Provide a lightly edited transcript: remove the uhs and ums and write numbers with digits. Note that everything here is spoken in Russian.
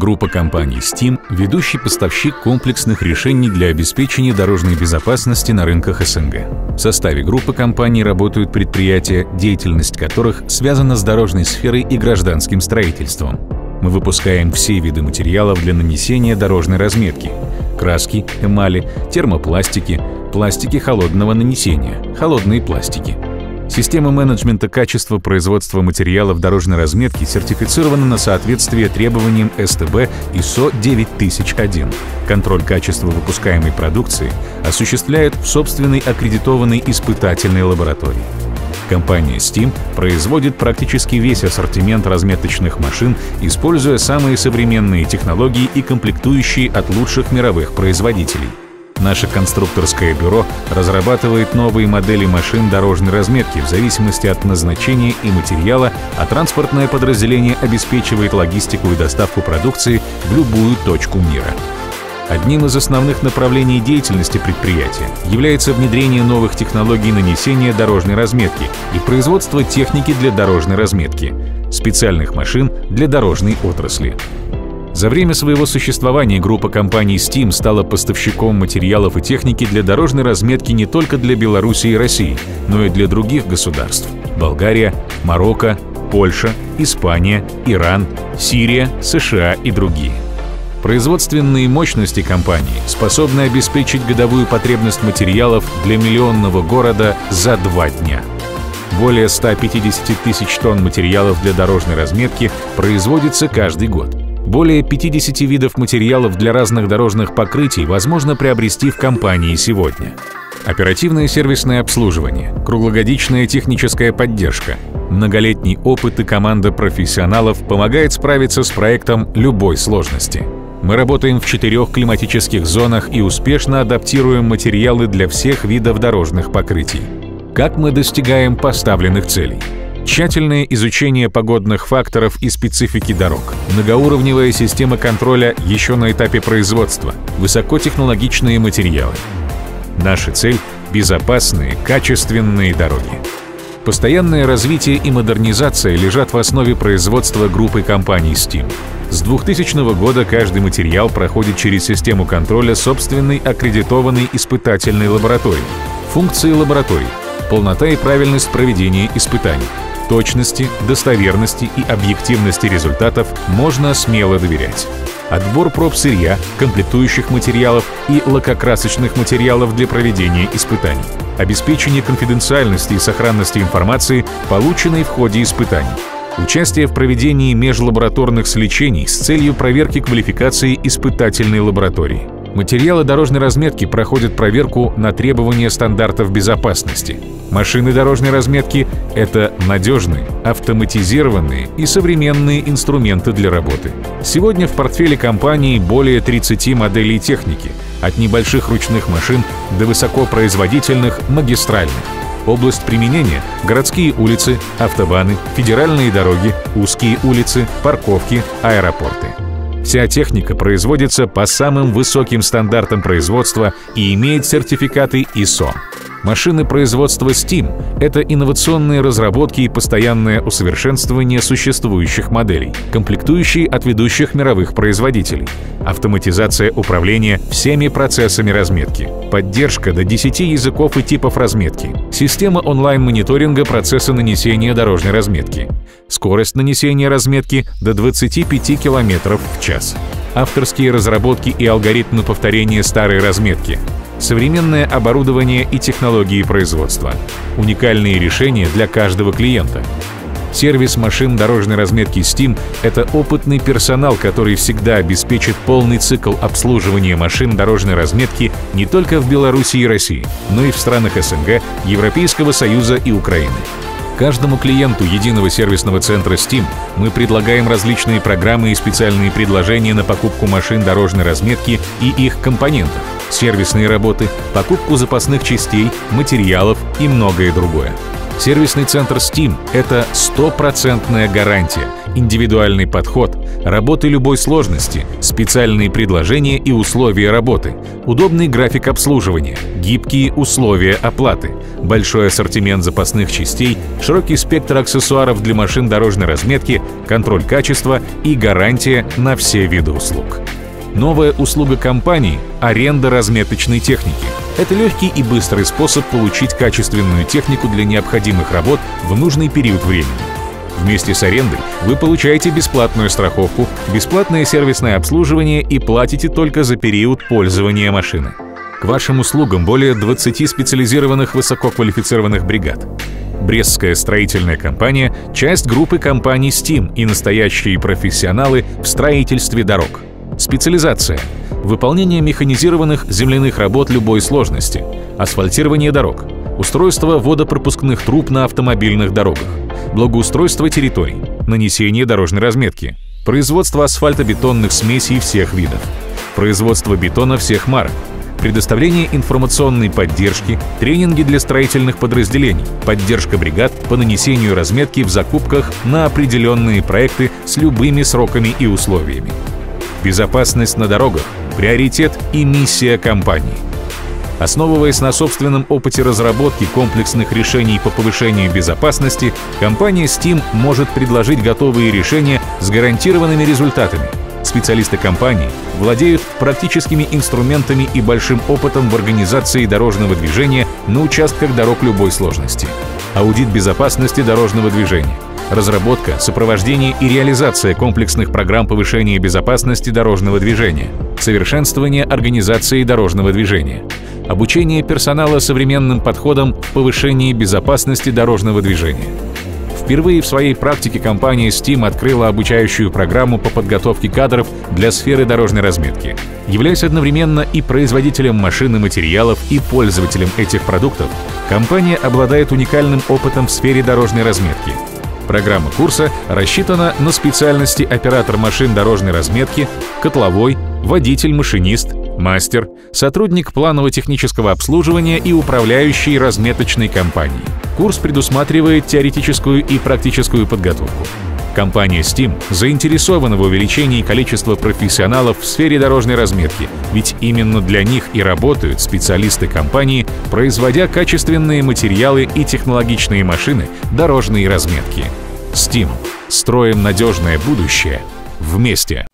Группа компаний «Steam» — ведущий поставщик комплексных решений для обеспечения дорожной безопасности на рынках СНГ. В составе группы компаний работают предприятия, деятельность которых связана с дорожной сферой и гражданским строительством. Мы выпускаем все виды материалов для нанесения дорожной разметки — краски, эмали, термопластики, пластики холодного нанесения, холодные пластики. Система менеджмента качества производства материалов дорожной разметки сертифицирована на соответствие требованиям СТБ ISO 9001. Контроль качества выпускаемой продукции осуществляют в собственной аккредитованной испытательной лаборатории. Компания Steam производит практически весь ассортимент разметочных машин, используя самые современные технологии и комплектующие от лучших мировых производителей. Наше конструкторское бюро разрабатывает новые модели машин дорожной разметки в зависимости от назначения и материала, а транспортное подразделение обеспечивает логистику и доставку продукции в любую точку мира. Одним из основных направлений деятельности предприятия является внедрение новых технологий нанесения дорожной разметки и производство техники для дорожной разметки, специальных машин для дорожной отрасли. За время своего существования группа компаний Steam стала поставщиком материалов и техники для дорожной разметки не только для Беларуси и России, но и для других государств — Болгария, Марокко, Польша, Испания, Иран, Сирия, США и другие. Производственные мощности компании способны обеспечить годовую потребность материалов для миллионного города за 2 дня. Более 150 тысяч тонн материалов для дорожной разметки производится каждый год. Более 50 видов материалов для разных дорожных покрытий возможно приобрести в компании сегодня. Оперативное сервисное обслуживание, круглогодичная техническая поддержка, многолетний опыт и команда профессионалов помогает справиться с проектом любой сложности. Мы работаем в 4 климатических зонах и успешно адаптируем материалы для всех видов дорожных покрытий. Как мы достигаем поставленных целей? Тщательное изучение погодных факторов и специфики дорог, многоуровневая система контроля еще на этапе производства, высокотехнологичные материалы. Наша цель — безопасные, качественные дороги. Постоянное развитие и модернизация лежат в основе производства группы компаний Steam. С 2000 года каждый материал проходит через систему контроля собственной аккредитованной испытательной лаборатории. Функции лаборатории — полнота и правильность проведения испытаний. Точности, достоверности и объективности результатов можно смело доверять. Отбор проб сырья, комплектующих материалов и лакокрасочных материалов для проведения испытаний. Обеспечение конфиденциальности и сохранности информации, полученной в ходе испытаний. Участие в проведении межлабораторных сличений с целью проверки квалификации испытательной лаборатории. Материалы дорожной разметки проходят проверку на требования стандартов безопасности. Машины дорожной разметки — это надежные, автоматизированные и современные инструменты для работы. Сегодня в портфеле компании более 30 моделей техники, от небольших ручных машин до высокопроизводительных магистральных. Область применения — городские улицы, автобаны, федеральные дороги, узкие улицы, парковки, аэропорты. Вся техника производится по самым высоким стандартам производства и имеет сертификаты ISO. Машины производства Steam — это инновационные разработки и постоянное усовершенствование существующих моделей, комплектующие от ведущих мировых производителей, автоматизация управления всеми процессами разметки, поддержка до 10 языков и типов разметки, система онлайн-мониторинга процесса нанесения дорожной разметки, скорость нанесения разметки до 25 км в час, авторские разработки и алгоритмы повторения старой разметки, современное оборудование и технологии производства. Уникальные решения для каждого клиента. Сервис машин дорожной разметки Steam — это опытный персонал, который всегда обеспечит полный цикл обслуживания машин дорожной разметки не только в Беларуси и России, но и в странах СНГ, Европейского Союза и Украины. Каждому клиенту единого сервисного центра Steam мы предлагаем различные программы и специальные предложения на покупку машин дорожной разметки и их компонентов, сервисные работы, покупку запасных частей, материалов и многое другое. Сервисный центр STEAM – это стопроцентная гарантия, индивидуальный подход, работы любой сложности, специальные предложения и условия работы, удобный график обслуживания, гибкие условия оплаты, большой ассортимент запасных частей, широкий спектр аксессуаров для машин дорожной разметки, контроль качества и гарантия на все виды услуг. Новая услуга компании – аренда разметочной техники. Это легкий и быстрый способ получить качественную технику для необходимых работ в нужный период времени. Вместе с арендой вы получаете бесплатную страховку, бесплатное сервисное обслуживание и платите только за период пользования машины. К вашим услугам более 20 специализированных высококвалифицированных бригад. Брестская строительная компания – часть группы компаний STEAM и настоящие профессионалы в строительстве дорог. Специализация – выполнение механизированных земляных работ любой сложности, асфальтирование дорог, устройство водопропускных труб на автомобильных дорогах, благоустройство территорий, нанесение дорожной разметки, производство асфальтобетонных смесей всех видов, производство бетона всех марок, предоставление информационной поддержки, тренинги для строительных подразделений, поддержка бригад по нанесению разметки в закупках на определенные проекты с любыми сроками и условиями. Безопасность на дорогах – приоритет и миссия компании. Основываясь на собственном опыте разработки комплексных решений по повышению безопасности, компания STEAM может предложить готовые решения с гарантированными результатами. Специалисты компании владеют практическими инструментами и большим опытом в организации дорожного движения на участках дорог любой сложности. Аудит безопасности дорожного движения. Разработка, сопровождение и реализация комплексных программ повышения безопасности дорожного движения, совершенствование организации дорожного движения, обучение персонала современным подходам в повышении безопасности дорожного движения. Впервые в своей практике компания STEAM открыла обучающую программу по подготовке кадров для сферы дорожной разметки, являясь одновременно и производителем машин и материалов, и пользователем этих продуктов. Компания обладает уникальным опытом в сфере дорожной разметки. Программа курса рассчитана на специальности оператор машин дорожной разметки, котловой, водитель-машинист, мастер, сотрудник планово-технического обслуживания и управляющий разметочной компанией. Курс предусматривает теоретическую и практическую подготовку. Компания STEAM заинтересована в увеличении количества профессионалов в сфере дорожной разметки, ведь именно для них и работают специалисты компании, производя качественные материалы и технологичные машины дорожной разметки. STEAM. Строим надежное будущее вместе.